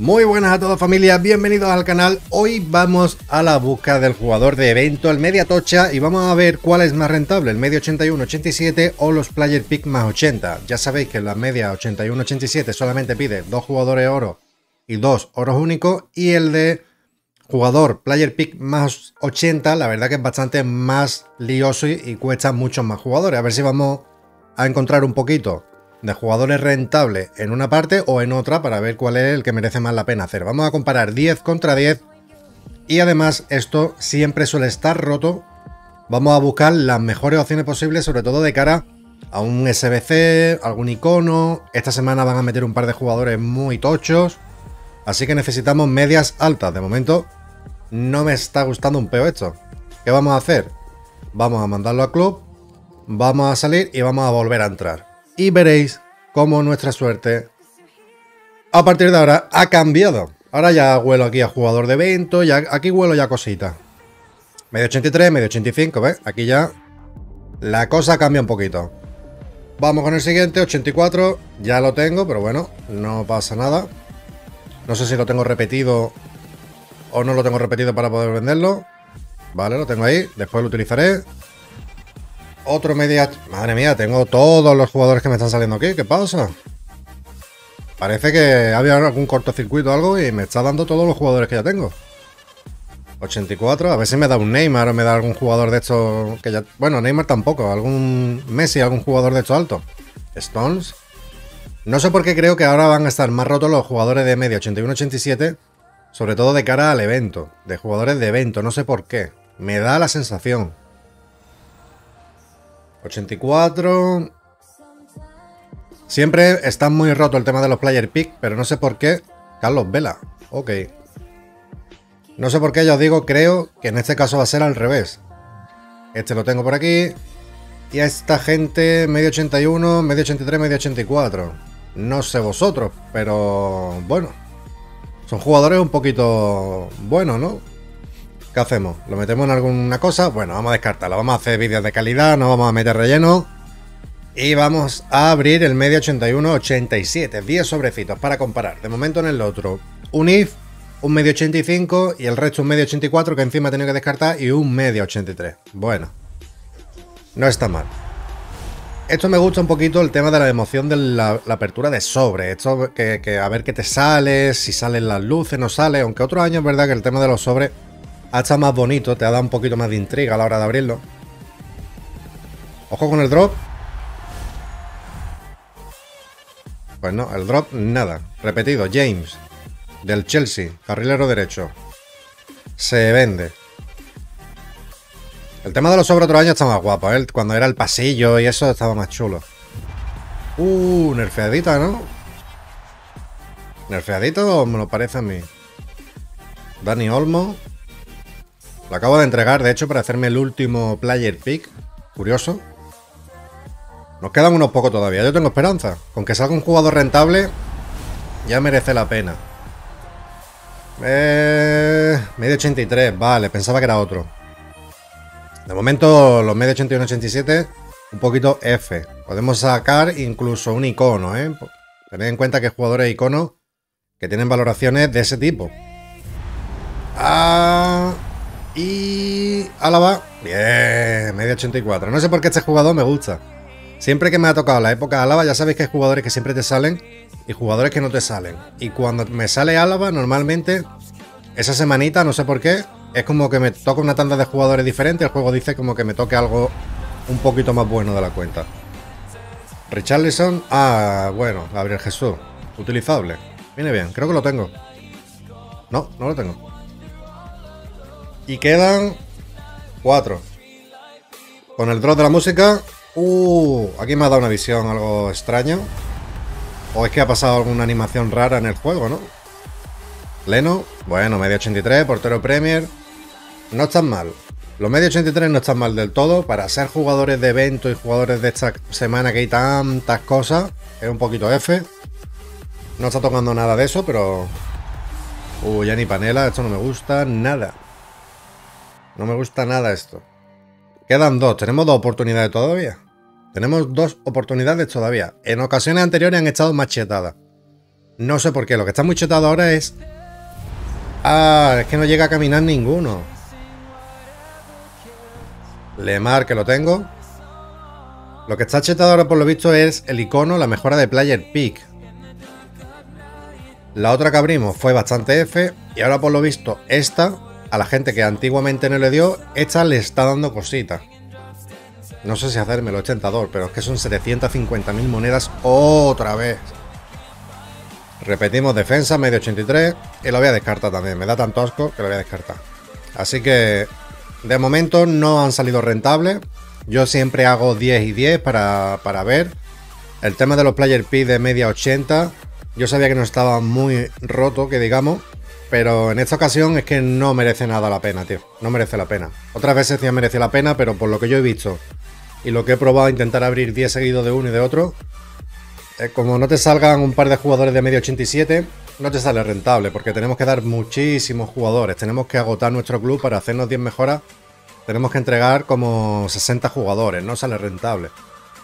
Muy buenas a toda familia, bienvenidos al canal. Hoy vamos a la busca del jugador de evento, el media tocha, y vamos a ver cuál es más rentable, el media 81, 87 o los player pick más 80. Ya sabéis que la media 81, 87 solamente pide 2 jugadores oro y 2 oros únicos, y el de jugador player pick más 80, la verdad que es bastante más lioso y cuesta muchos más jugadores. A ver si vamos a encontrar un poquito de jugadores rentables en una parte o en otra para ver cuál es el que merece más la pena hacer. Vamos a comparar 10 contra 10 y además esto siempre suele estar roto. Vamos a buscar las mejores opciones posibles, sobre todo de cara a un SBC, algún icono. Esta semana van a meter un par de jugadores muy tochos, así que necesitamos medias altas. De momento no me está gustando un peo esto. ¿Qué vamos a hacer? Vamos a mandarlo a club, vamos a salir y vamos a volver a entrar. Y veréis cómo nuestra suerte a partir de ahora ha cambiado. Ahora ya huelo aquí a jugador de evento, ya aquí huelo ya cosita. Medio 83, medio 85, ¿ves? Aquí ya la cosa cambia un poquito. Vamos con el siguiente, 84. Ya lo tengo, pero bueno, no pasa nada. No sé si lo tengo repetido o no lo tengo repetido para poder venderlo. Vale, lo tengo ahí, después lo utilizaré. Otro media... Madre mía, tengo todos los jugadores que me están saliendo aquí. ¿Qué pasa? Parece que había algún cortocircuito o algo y me está dando todos los jugadores que ya tengo. 84. A ver si me da un Neymar o me da algún jugador de estos que ya... Bueno, Neymar tampoco. Algún Messi, algún jugador de estos altos. Stones. No sé por qué creo que ahora van a estar más rotos los jugadores de media 81-87. Sobre todo de cara al evento. De jugadores de evento. No sé por qué. Me da la sensación. 84. Siempre está muy roto el tema de los player pick, pero no sé por qué. Carlos Vela, ok. No sé por qué, ya os digo, creo que en este caso va a ser al revés. Este lo tengo por aquí. Y a esta gente, medio 81, medio 83, medio 84. No sé vosotros, pero bueno. Son jugadores un poquito buenos, ¿no? ¿Qué hacemos? ¿Lo metemos en alguna cosa? Bueno, vamos a descartarla. Vamos a hacer vídeos de calidad, no vamos a meter relleno. Y vamos a abrir el medio 81-87. 10 sobrecitos para comparar. De momento en el otro, un IF, un medio 85 y el resto un medio 84 que encima he tenido que descartar y un medio 83. Bueno, no está mal. Esto me gusta un poquito el tema de la emoción de la apertura de sobre. Esto que a ver qué te sale, si salen las luces, no sale. Aunque otro año es verdad que el tema de los sobres ha estado más bonito, te ha dado un poquito más de intriga a la hora de abrirlo. Ojo con el drop. Pues no, el drop nada. Repetido, James, del Chelsea, carrilero derecho. Se vende. El tema de los sobres otro año está más guapo, ¿eh? Cuando era el pasillo y eso estaba más chulo. Nerfeadita, ¿no? Nerfeadito me lo parece a mí. Dani Olmo. Lo acabo de entregar, de hecho, para hacerme el último player pick. Curioso. Nos quedan unos pocos todavía. Yo tengo esperanza. Con que salga un jugador rentable, ya merece la pena. Medio 83. Vale, pensaba que era otro. De momento, los medio 81-87, un poquito F. Podemos sacar incluso un icono, ¿eh? Tened en cuenta que jugadores iconos que tienen valoraciones de ese tipo. Y... Álava. Bien, medio 84. No sé por qué este jugador me gusta. Siempre que me ha tocado la época Álava, ya sabéis que hay jugadores que siempre te salen y jugadores que no te salen. Y cuando me sale Álava, normalmente esa semanita, no sé por qué, es como que me toca una tanda de jugadores diferentes. El juego dice como que me toque algo un poquito más bueno de la cuenta. Richarlison. Ah, bueno, Gabriel Jesús. Utilizable. Viene bien, creo que lo tengo. No, no lo tengo. Y quedan 4. Con el drop de la música. Aquí me ha dado una visión algo extraño. O es que ha pasado alguna animación rara en el juego, ¿no? Leno. Bueno, medio 83, portero Premier. No están mal. Los medio 83 no están mal del todo. Para ser jugadores de evento y jugadores de esta semana que hay tantas cosas, es un poquito F. No está tocando nada de eso, pero... ya ni panela. Esto no me gusta nada. No me gusta nada esto. Quedan 2. Tenemos 2 oportunidades todavía. Tenemos 2 oportunidades todavía. En ocasiones anteriores han estado machetadas. No sé por qué. Lo que está muy chetado ahora es... Ah, es que no llega a caminar ninguno. Lemar, que lo tengo. Lo que está chetado ahora, por lo visto, es el icono, la mejora de Player Pick. La otra que abrimos fue bastante F. Y ahora, por lo visto, esta, a la gente que antiguamente no le dio, esta le está dando cositas. No sé si hacerme el tentador, pero es que son 750.000 monedas otra vez. Repetimos defensa, medio 83. Y lo voy a descartar también. Me da tanto asco que lo voy a descartar. Así que, de momento, no han salido rentables. Yo siempre hago 10 y 10 para ver. El tema de los player P de media 80. Yo sabía que no estaba muy roto, que digamos. Pero en esta ocasión es que no merece nada la pena, tío. No merece la pena. Otras veces sí ha merecido la pena, pero por lo que yo he visto y lo que he probado, intentar abrir 10 seguidos de uno y de otro, como no te salgan un par de jugadores de medio 87, no te sale rentable, porque tenemos que dar muchísimos jugadores, tenemos que agotar nuestro club para hacernos 10 mejoras, tenemos que entregar como 60 jugadores, no sale rentable.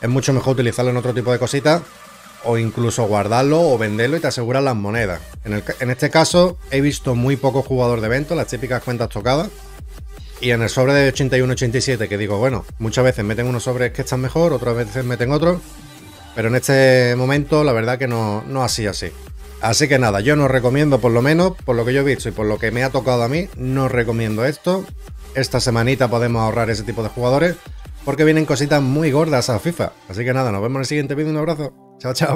Es mucho mejor utilizarlo en otro tipo de cositas, o incluso guardarlo o venderlo y te aseguran las monedas. En este caso he visto muy pocos jugadores de evento, las típicas cuentas tocadas. Y en el sobre de 81-87, que digo, bueno, muchas veces meten unos sobres que están mejor, otras veces meten otros. Pero en este momento la verdad que no ha sido así. Así que nada, yo no recomiendo, por lo menos, por lo que yo he visto y por lo que me ha tocado a mí, no recomiendo esto. Esta semanita podemos ahorrar ese tipo de jugadores, porque vienen cositas muy gordas a FIFA. Así que nada, nos vemos en el siguiente vídeo. Un abrazo. Chao, chao.